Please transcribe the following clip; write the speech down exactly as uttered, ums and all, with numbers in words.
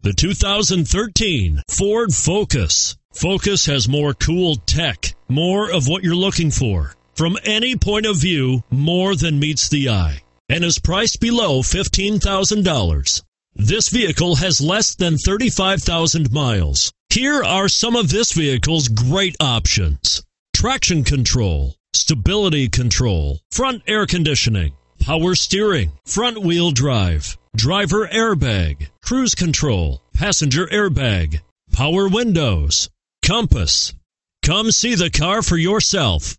The two thousand thirteen Ford Focus. Focus has more cool tech, more of what you're looking for. From any point of view, more than meets the eye. And is priced below fifteen thousand dollars. This vehicle has less than thirty-five thousand miles. Here are some of this vehicle's great options. Traction control, stability control, front air conditioning, power steering, front wheel drive, driver airbag, cruise control, passenger airbag, power windows, compass. Come see the car for yourself.